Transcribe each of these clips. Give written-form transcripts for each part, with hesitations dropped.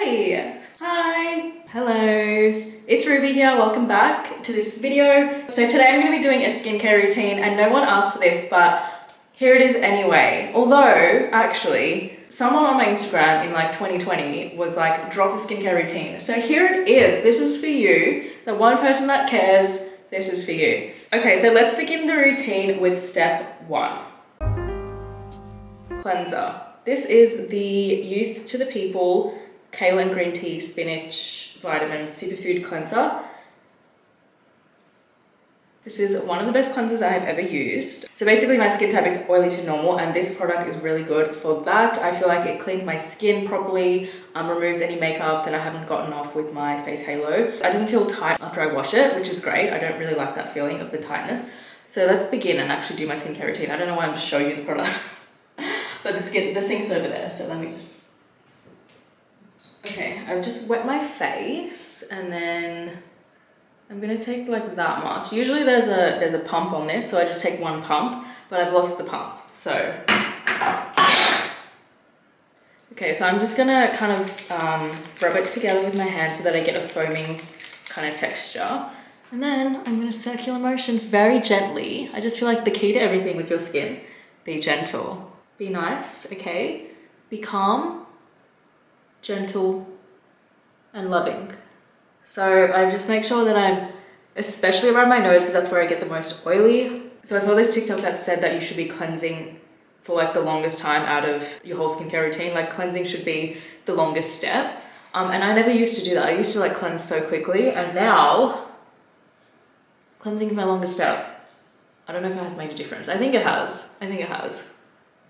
Yay! Hi! Hello! It's Ruby here, welcome back to this video. So today I'm going to be doing a skincare routine and no one asked for this, but here it is anyway. Although, actually, someone on my Instagram in like 2020 was like, drop a skincare routine. So here it is. This is for you, the one person that cares. This is for you. Okay, so let's begin the routine with step one. Cleanser. This is the Youth to the People Kale and Green Tea Spinach Vitamins Superfood Cleanser. This is one of the best cleansers I have ever used. So basically my skin type is oily to normal and this product is really good for that. I feel like it cleans my skin properly, removes any makeup that I haven't gotten off with my face halo. I don't feel tight after I wash it, which is great. I don't really like that feeling of the tightness. So let's begin and actually do my skincare routine. I don't know why I'm just showing you the products. But the sink's over there, so let me just... Okay, I've just wet my face and then I'm gonna take like that much. Usually there's a pump on this, so I just take one pump, but I've lost the pump, so... Okay, so I'm just gonna kind of rub it together with my hand so that I get a foaming kind of texture. And then I'm gonna circular motions very gently. I just feel like the key to everything with your skin, be gentle. Be nice, okay? Be calm, gentle, and loving. So I just make sure that I'm, especially around my nose, because that's where I get the most oily. So I saw this TikTok that said that you should be cleansing for like the longest time out of your whole skincare routine. Like cleansing should be the longest step. And I never used to do that. I used to like cleanse so quickly, and now cleansing is my longest step. I don't know if it has made a difference. I think it has, I think it has.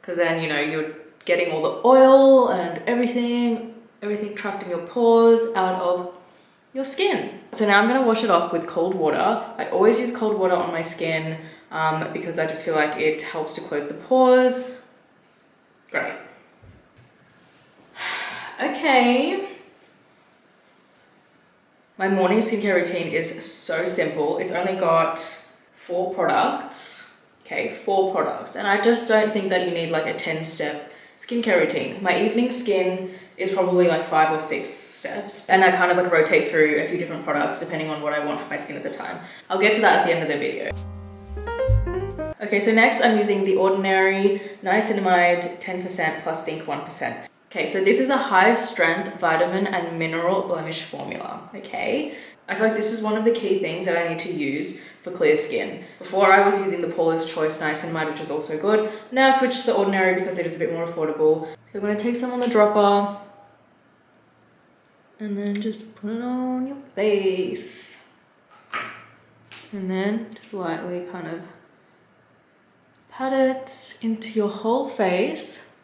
Because then, you know, you're getting all the oil and everything trapped in your pores out of your skin. So now I'm going to wash it off with cold water. I always use cold water on my skin because I just feel like it helps to close the pores. Great. Okay. My morning skincare routine is so simple. It's only got 4 products. Okay, 4 products, and I just don't think that you need like a 10-step skincare routine. My evening skin is probably like 5 or 6 steps, and I kind of like rotate through a few different products depending on what I want for my skin at the time. I'll get to that at the end of the video. Okay, so next I'm using The Ordinary Niacinamide 10% plus Zinc 1%. Okay, so this is a high strength vitamin and mineral blemish formula, okay? I feel like this is one of the key things that I need to use for clear skin. Before I was using the Paula's Choice Niacinamide, which was also good. Now I switched to The Ordinary because it is a bit more affordable. So I'm gonna take some on the dropper and then just put it on your face. And then just lightly kind of pat it into your whole face.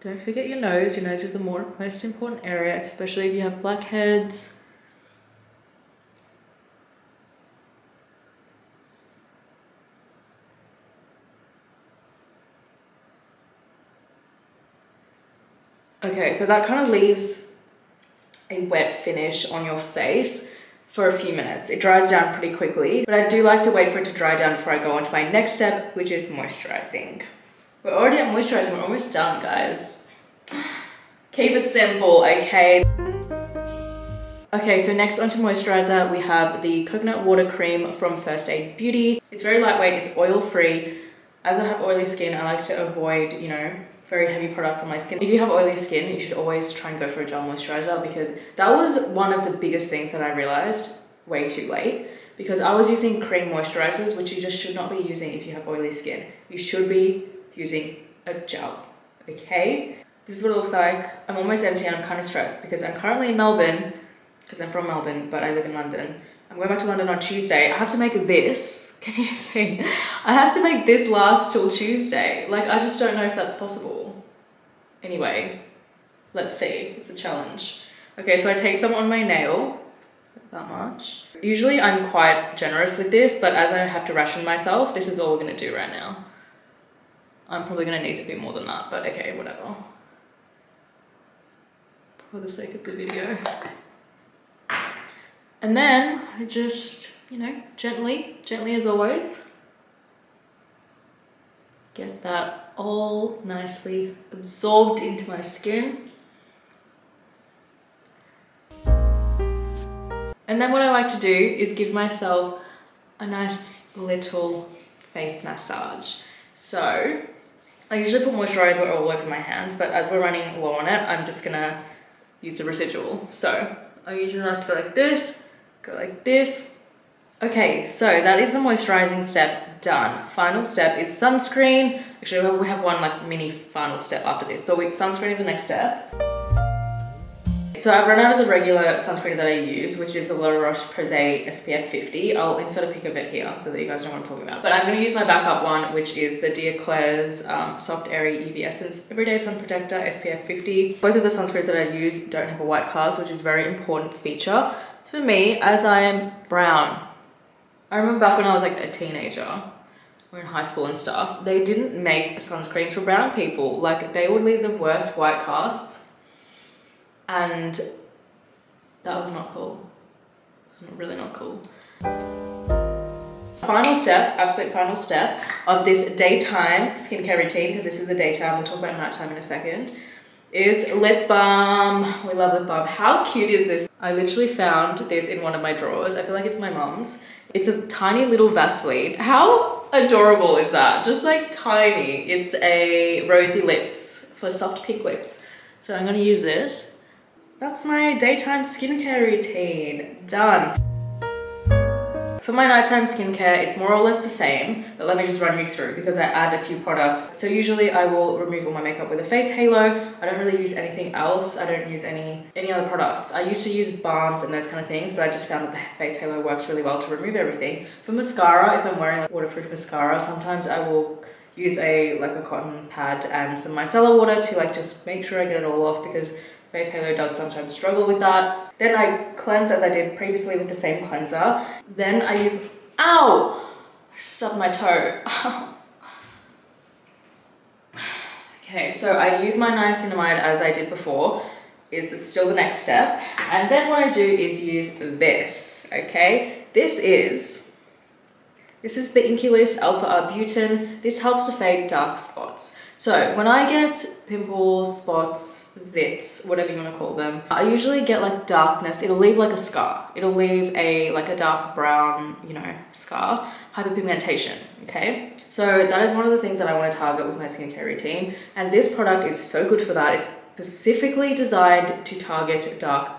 Don't forget your nose. Your nose is the most important area, especially if you have blackheads. Okay, so that kind of leaves a wet finish on your face for a few minutes. It dries down pretty quickly, but I do like to wait for it to dry down before I go on to my next step, which is moisturizing. We're already at moisturizing, we're almost done, guys. Keep it simple, okay? Okay, so next onto moisturizer, we have the Coconut Water Cream from First Aid Beauty. It's very lightweight, it's oil-free. As I have oily skin, I like to avoid, you know, very heavy products on my skin. If you have oily skin, you should always try and go for a gel moisturizer because that was one of the biggest things that I realized way too late. Because I was using cream moisturizers, which you just should not be using if you have oily skin. You should be using a gel, okay? This is what it looks like. I'm almost empty and I'm kind of stressed because I'm currently in Melbourne, because I'm from Melbourne, but I live in London. I'm going back to London on Tuesday. I have to make this, can you see? I have to make this last till Tuesday. Like, I just don't know if that's possible. Anyway, let's see, it's a challenge. Okay, so I take some on my nail, that much. Usually I'm quite generous with this, but as I have to ration myself, this is all we're gonna do right now. I'm probably gonna need a bit more than that, but okay, whatever. For the sake of the video. And then I just, you know, gently as always, get that all nicely absorbed into my skin. And then what I like to do is give myself a nice little face massage. So I usually put moisturizer all over my hands, but as we're running low on it, I'm just gonna use a residual. So I usually like to go like this, go like this. Okay, so that is the moisturizing step done. Final step is sunscreen. Actually, we have one like mini final step after this, but sunscreen is the next step. So I've run out of the regular sunscreen that I use, which is the La Roche Posay SPF 50. I'll insert a pic of it here so that you guys know what I'm talking about. But I'm gonna use my backup one, which is the Dear Klairs Soft Airy EV Essence Everyday Sun Protector SPF 50. Both of the sunscreens that I use don't have a white cast, which is a very important feature for me as I am brown. I remember back when I was like a teenager, or in high school and stuff, they didn't make sunscreens for brown people. Like they would leave the worst white casts. And that was not cool. It was really not cool. Final step, absolute final step of this daytime skincare routine, because this is the daytime, we'll talk about nighttime in a second, is lip balm. We love lip balm. How cute is this? I literally found this in one of my drawers. I feel like it's my mom's. It's a tiny little Vaseline. How adorable is that? Just like tiny. It's a rosy lips for soft pink lips. So I'm gonna use this. That's my daytime skincare routine, done. For my nighttime skincare, it's more or less the same, but let me just run you through because I add a few products. So usually I will remove all my makeup with a face halo. I don't really use anything else. I don't use any other products. I used to use balms and those kind of things, but I just found that the face halo works really well to remove everything. For mascara, if I'm wearing like waterproof mascara, sometimes I will use a cotton pad and some micellar water to like just make sure I get it all off, because face halo does sometimes struggle with that. Then I cleanse as I did previously with the same cleanser. Then I use, ow! I just stubbed my toe. Okay, so I use my niacinamide as I did before. It's still the next step. And then what I do is use this, okay? This is the Inkey List Alpha Arbutin. This helps to fade dark spots. So when I get pimples, spots, zits, whatever you want to call them, I usually get like darkness. It'll leave like a scar. It'll leave a dark brown, you know, scar. Hyperpigmentation, okay? So that is one of the things that I want to target with my skincare routine. And this product is so good for that. It's specifically designed to target dark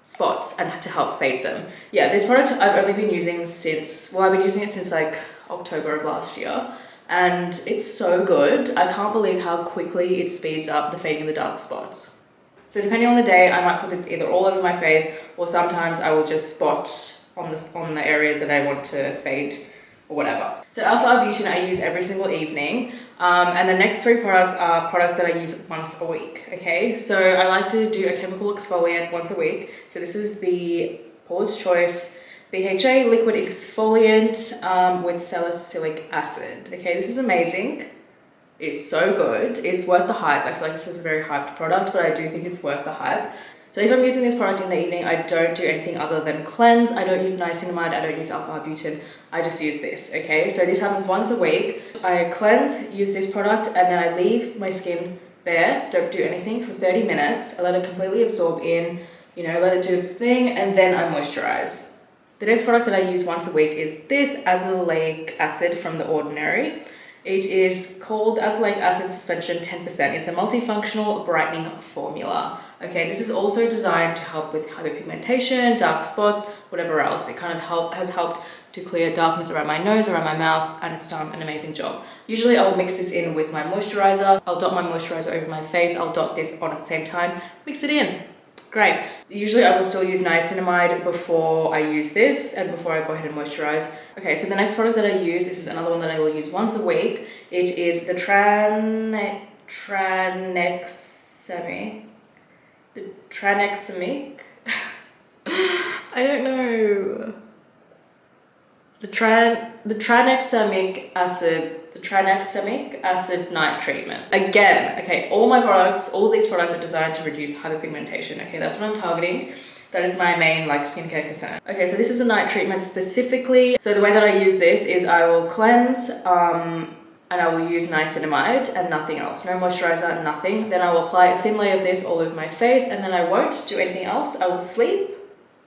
spots and to help fade them. Yeah, this product I've only been using since, well, I've been using it since like October of last year. And it's so good. I can't believe how quickly it speeds up the fading of the dark spots. So depending on the day, I might put this either all over my face, or sometimes I will just spot on the areas that I want to fade or whatever. So Alpha Arbutin I use every single evening. And the next three products are products that I use once a week, okay? So I like to do a chemical exfoliant once a week. So this is the Paula's Choice BHA liquid exfoliant with salicylic acid. Okay, this is amazing. It's so good. It's worth the hype. I feel like this is a very hyped product, but I do think it's worth the hype. So if I'm using this product in the evening, I don't do anything other than cleanse. I don't use niacinamide. I don't use alpha arbutin. I just use this, okay? So this happens once a week. I cleanse, use this product, and then I leave my skin bare. Don't do anything for 30 minutes. I let it completely absorb in, you know, let it do its thing, and then I moisturize. The next product that I use once a week is this Azelaic Acid from The Ordinary. It is called Azelaic Acid Suspension 10%. It's a multifunctional brightening formula. Okay, this is also designed to help with hyperpigmentation, dark spots, whatever else. It kind of has helped to clear darkness around my nose, around my mouth, and it's done an amazing job. Usually I'll mix this in with my moisturizer. I'll dot my moisturizer over my face. I'll dot this on at the same time, mix it in. Great. Usually I will still use niacinamide before I use this and before I go ahead and moisturize. Okay, so the next product that I use, this is another one that I will use once a week. It is the Tranexamic. I don't know. The Tranexamic Acid Night Treatment. Again, okay, all these products are designed to reduce hyperpigmentation. Okay, that's what I'm targeting. That is my main like skincare concern. Okay, so this is a night treatment specifically. So the way that I use this is I will cleanse and I will use niacinamide and nothing else. No moisturizer, nothing. Then I will apply a thin layer of this all over my face, and then I won't do anything else. I will sleep.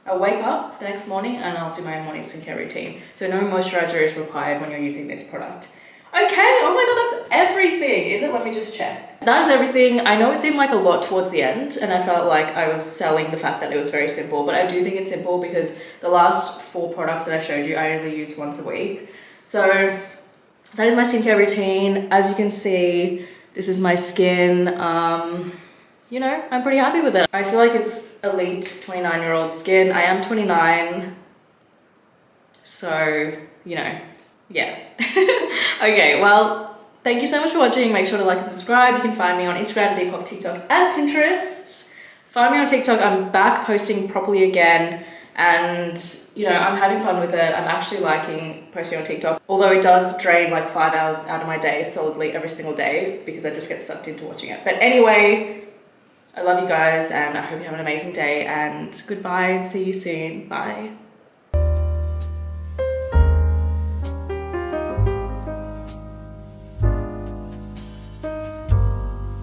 I'll wake up the next morning and I'll do my morning skincare routine. So no moisturizer is required when you're using this product. Okay, oh my god, that's everything, is it? Let me just check. That is everything. I know it seemed like a lot towards the end and I felt like I was selling the fact that it was very simple, but I do think it's simple because the last 4 products that I showed you, I only use once a week. So that is my skincare routine. As you can see, this is my skin. You know, I'm pretty happy with it. I feel like it's elite 29-year-old skin. I am 29, so, you know, yeah. Okay, well, thank you so much for watching. Make sure to like and subscribe. You can find me on Instagram, Depop, TikTok, and Pinterest. Find me on TikTok. I'm back posting properly again. And, you know, I'm having fun with it. I'm actually liking posting on TikTok. Although it does drain like 5 hours out of my day solidly every single day because I just get sucked into watching it. But anyway, I love you guys and I hope you have an amazing day and goodbye. See you soon. Bye.